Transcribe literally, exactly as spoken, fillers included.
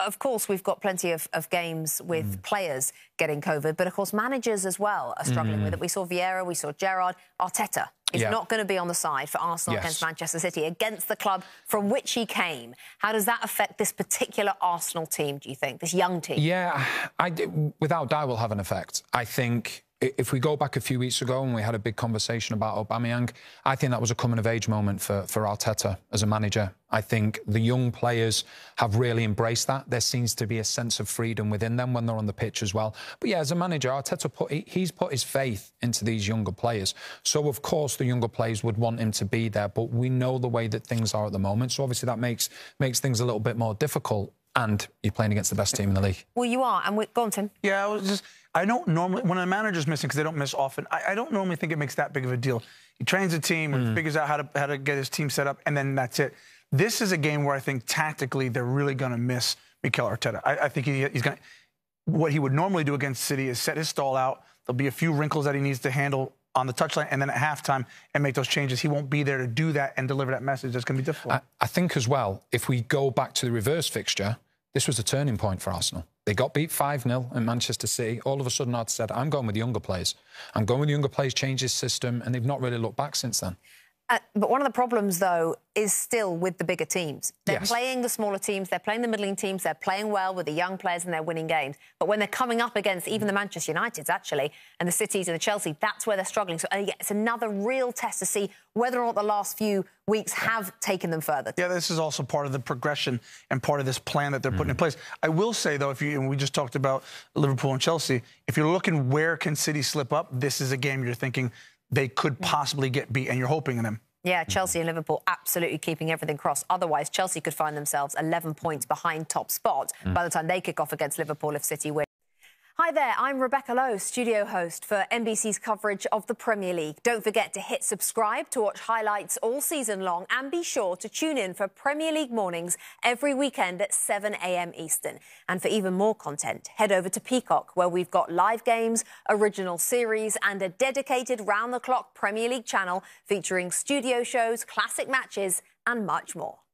Of course, we've got plenty of, of games with mm. players getting COVID, but of course managers as well are struggling mm. with it. We saw Vieira, we saw Gerrard. Arteta is yeah. not going to be on the side for Arsenal yes. against Manchester City, against the club from which he came. How does that affect this particular Arsenal team, do you think, this young team? Yeah, I, without doubt will have an effect. I think if we go back a few weeks ago and we had a big conversation about Aubameyang, I think that was a coming-of-age moment for, for Arteta as a manager. I think the young players have really embraced that. There seems to be a sense of freedom within them when they're on the pitch as well. But yeah, as a manager, Arteta, put, he's put his faith into these younger players. So, of course, the younger players would want him to be there, but we know the way that things are at the moment. So, obviously, that makes, makes things a little bit more difficult. And you're playing against the best team in the league. Well, you are. And we, go on, Tim. Yeah, I was just... I don't normally... When a manager's missing, because they don't miss often, I, I don't normally think it makes that big of a deal. He trains a team, mm. figures out how to, how to get his team set up, and then that's it. This is a game where I think, tactically, they're really going to miss Mikel Arteta. I, I think he, he's going to... What he would normally do against City is set his stall out. There'll be a few wrinkles that he needs to handle on the touchline, and then at halftime, and make those changes. He won't be there to do that and deliver that message. That's going to be difficult. I, I think, as well, if we go back to the reverse fixture... This was a turning point for Arsenal. They got beat five nil in Manchester City. All of a sudden, I'd said, I'm going with the younger players. I'm going with the younger players, change his system, and they've not really looked back since then. Uh, but one of the problems, though, is still with the bigger teams. They're yes. playing the smaller teams, they're playing the middling teams, they're playing well with the young players and they're winning games. But when they're coming up against even the Manchester Uniteds, actually, and the Cities and the Chelsea, that's where they're struggling. So uh, yeah, it's another real test to see whether or not the last few weeks have taken them further. Yeah, this is also part of the progression and part of this plan that they're mm. putting in place. I will say, though, if you, and we just talked about Liverpool and Chelsea, if you're looking where can City slip up, this is a game you're thinking... they could possibly get beat, and you're hoping in them. Yeah, Chelsea and Liverpool absolutely keeping everything crossed. Otherwise, Chelsea could find themselves eleven points behind top spot mm. by the time they kick off against Liverpool if City win. Hi there, I'm Rebecca Lowe, studio host for N B C's coverage of the Premier League. Don't forget to hit subscribe to watch highlights all season long, and be sure to tune in for Premier League mornings every weekend at seven A M Eastern. And for even more content, head over to Peacock, where we've got live games, original series and a dedicated round-the-clock Premier League channel featuring studio shows, classic matches and much more.